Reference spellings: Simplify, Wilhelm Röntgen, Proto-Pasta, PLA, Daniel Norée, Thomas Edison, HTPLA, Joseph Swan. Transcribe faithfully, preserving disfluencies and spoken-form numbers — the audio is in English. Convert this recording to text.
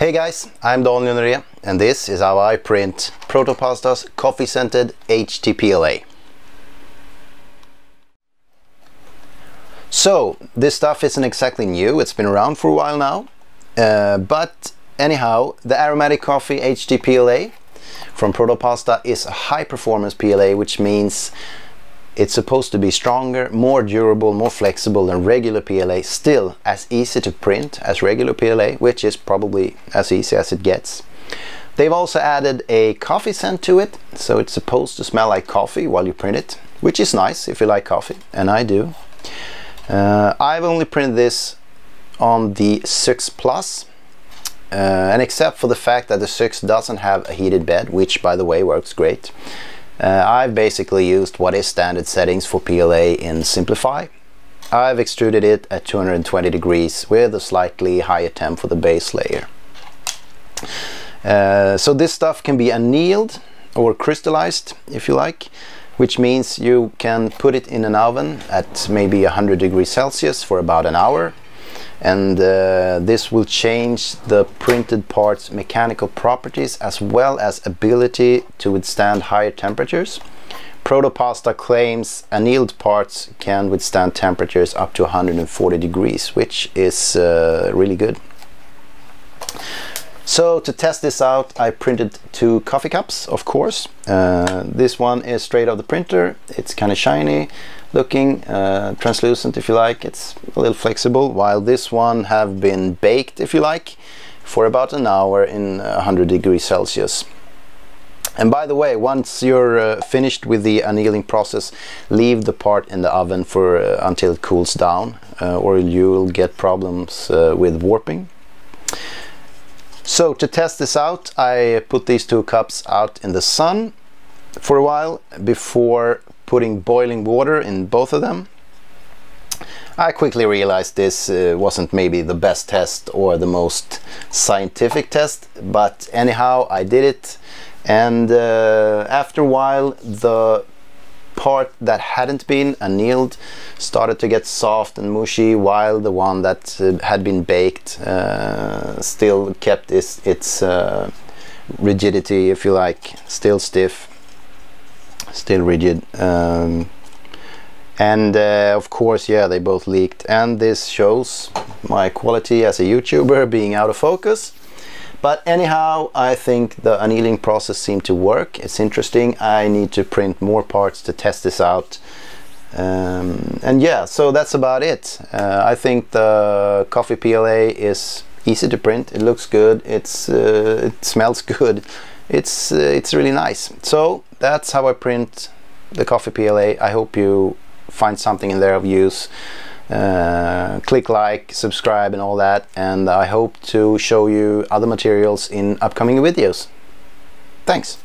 Hey guys, I'm Daniel Norée, and this is how I print Proto-Pasta's coffee-scented H T P L A. So, this stuff isn't exactly new, it's been around for a while now. Uh, but anyhow, the aromatic coffee H T P L A from Proto-Pasta is a high-performance P L A, which means it's supposed to be stronger, more durable, more flexible than regular P L A, still as easy to print as regular P L A, which is probably as easy as it gets. They've also added a coffee scent to it, so it's supposed to smell like coffee while you print it, which is nice if you like coffee, and I do. Uh, I've only printed this on the six plus, uh, and except for the fact that the six doesn't have a heated bed, which by the way works great. Uh, I've basically used what is standard settings for P L A in Simplify. I've extruded it at two hundred twenty degrees with a slightly higher temp for the base layer. Uh, so this stuff can be annealed or crystallized if you like, which means you can put it in an oven at maybe one hundred degrees Celsius for about an hour, and uh, this will change the printed part's mechanical properties as well as ability to withstand higher temperatures. Proto-Pasta claims annealed parts can withstand temperatures up to one hundred forty degrees, which is uh, really good. So to test this out, I printed two coffee cups, of course. Uh, this one is straight out of the printer. It's kind of shiny looking, uh, translucent if you like. It's a little flexible, while this one have been baked if you like for about an hour in one hundred degrees Celsius. And by the way, once you're uh, finished with the annealing process, leave the part in the oven for uh, until it cools down, uh, or you'll get problems uh, with warping. So to test this out, I put these two cups out in the sun for a while before putting boiling water in both of them. I quickly realized this uh, wasn't maybe the best test or the most scientific test, but anyhow I did it, and uh, after a while the part that hadn't been annealed started to get soft and mushy, while the one that uh, had been baked uh, still kept its, its uh, rigidity, if you like, still stiff, still rigid. Um, and uh, of course, yeah, they both leaked, and this shows my quality as a YouTuber being out of focus. But anyhow, I think the annealing process seemed to work. It's interesting. I need to print more parts to test this out. Um, and yeah, so that's about it. Uh, I think the coffee P L A is easy to print. It looks good. It's uh, it smells good. It's uh, it's really nice. So that's how I print the coffee P L A. I hope you find something in there of use. Uh, click like, subscribe and all that, and I hope to show you other materials in upcoming videos. Thanks!